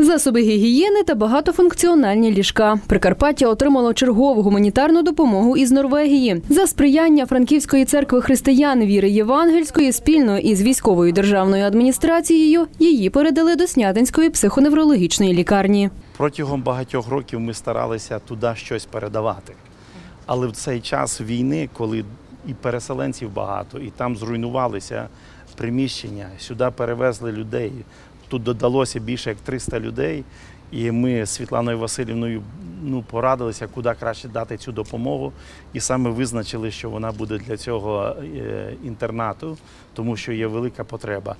Засоби гігієни та багатофункціональні ліжка. Прикарпаття отримало чергову гуманітарну допомогу із Норвегії. За сприяння Франківської церкви християн віри Євангельської спільно із військовою державною адміністрацією її передали до Снятинської психоневрологічної лікарні. Протягом багатьох років ми старалися туди щось передавати. Але в цей час війни, коли і переселенців багато, і там зруйнувалися приміщення, сюди перевезли людей. Тут додалося більше як 300 людей, і ми з Світланою Василівною порадилися, куди краще дати цю допомогу. І саме визначили, що вона буде для цього інтернату, тому що є велика потреба.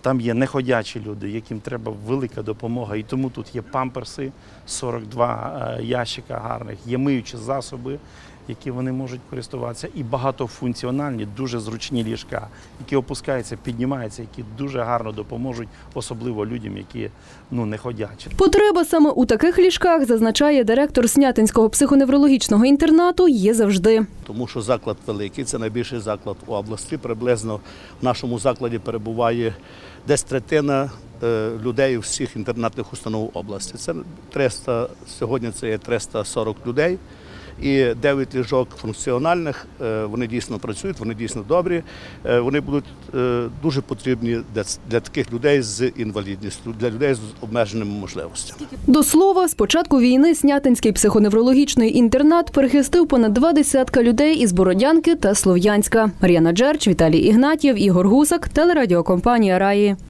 Там є неходячі люди, яким треба велика допомога, і тому тут є памперси, 42 ящика гарних, є миючі засоби, які вони можуть користуватися, і багатофункціональні, дуже зручні ліжка, які опускаються, піднімаються, які дуже гарно допоможуть, особливо людям, які не ходячі. Потреба саме у таких ліжках, зазначає директор Снятинського психоневрологічного інтернату, є завжди. Тому що заклад великий, це найбільший заклад у області, приблизно в нашому закладі перебуває десь третина людей всіх інтернатних установ області. Сьогодні це є 340 людей. І 9 ліжок функціональних, вони дійсно працюють, вони дійсно добрі, вони будуть дуже потрібні для таких людей з інвалідністю, для людей з обмеженими можливостями. До слова, з початку війни Снятинський психоневрологічний інтернат перехистив понад 20 людей із Бородянки та Слов'янська.